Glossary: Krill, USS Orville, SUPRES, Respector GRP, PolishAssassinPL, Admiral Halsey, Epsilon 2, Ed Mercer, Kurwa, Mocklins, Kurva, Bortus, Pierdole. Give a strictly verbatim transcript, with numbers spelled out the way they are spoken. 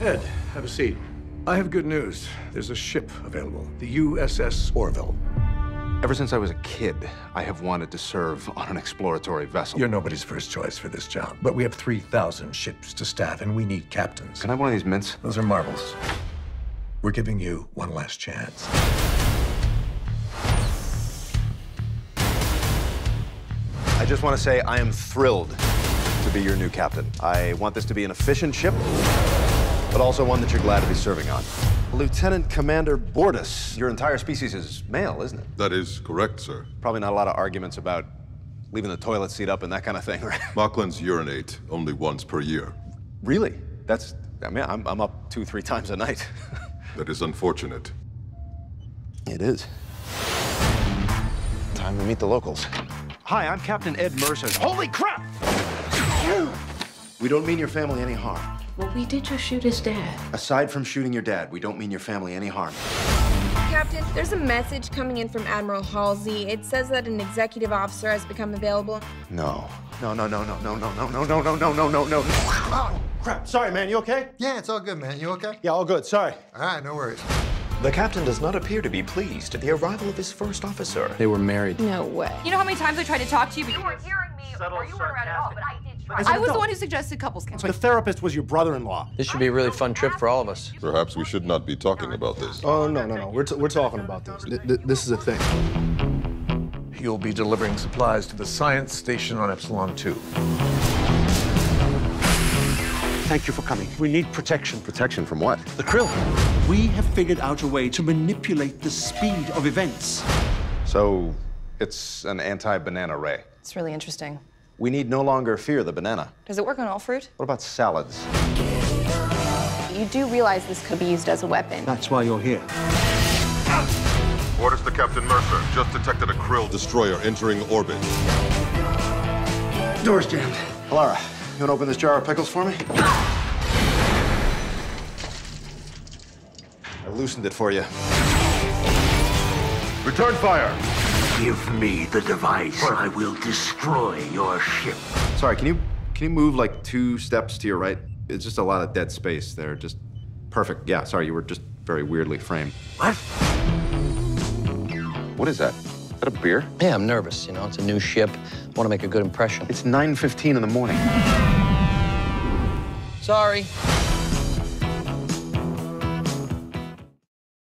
Ed, have a seat. I have good news. There's a ship available, the U S S Orville. Ever since I was a kid, I have wanted to serve on an exploratory vessel. You're nobody's first choice for this job, but we have three thousand ships to staff, and we need captains. Can I have one of these mints? Those are marbles. We're giving you one last chance. I just want to say I am thrilled to be your new captain. I want this to be an efficient ship, but also one that you're glad to be serving on. Lieutenant Commander Bortus, your entire species is male, isn't it? That is correct, sir. Probably not a lot of arguments about leaving the toilet seat up and that kind of thing, right? Mocklins urinate only once per year. Really? That's, I mean, I'm, I'm up two, three times a night. That is unfortunate. It is. Time to meet the locals. Hi, I'm Captain Ed Mercer. Holy crap! We don't mean your family any harm. Well, we did just shoot his dad. Aside from shooting your dad, we don't mean your family any harm. Captain, there's a message coming in from Admiral Halsey. It says that an executive officer has become available. No. No, no, no, no, no, no, no, no, no, no, no, no, no, no. Oh, crap. Sorry, man. You okay? Yeah, it's all good, man. You okay? Yeah, all good. Sorry. All right, no worries. The captain does not appear to be pleased at the arrival of his first officer. They were married. No way. You know how many times I tried to talk to you, but you weren't hearing me, or you weren't around at all, but I did try. I was the one who suggested couples counseling. The therapist was your brother-in-law. This should be a really fun trip for all of us. Perhaps we should not be talking about this. Oh, no, no, no. We're, t we're talking about this. Th th this is a thing. You'll be delivering supplies to the science station on Epsilon two. Thank you for coming. We need protection. Protection from what? The Krill. We have figured out a way to manipulate the speed of events. So it's an anti-banana ray. It's really interesting. We need no longer fear the banana. Does it work on all fruit? What about salads? You do realize this could be used as a weapon. That's why you're here. Orders to Captain Mercer. Just detected a Krill destroyer entering orbit. Door's jammed. Clara. You want to open this jar of pickles for me? I loosened it for you. Return fire! Give me the device, or I will destroy your ship. Sorry, can you can you move like two steps to your right? It's just a lot of dead space there. Just perfect. Yeah, sorry, you were just very weirdly framed. What? What is that? Is that a beer? Yeah, I'm nervous, you know. It's a new ship. I want to make a good impression. It's nine fifteen in the morning. Sorry.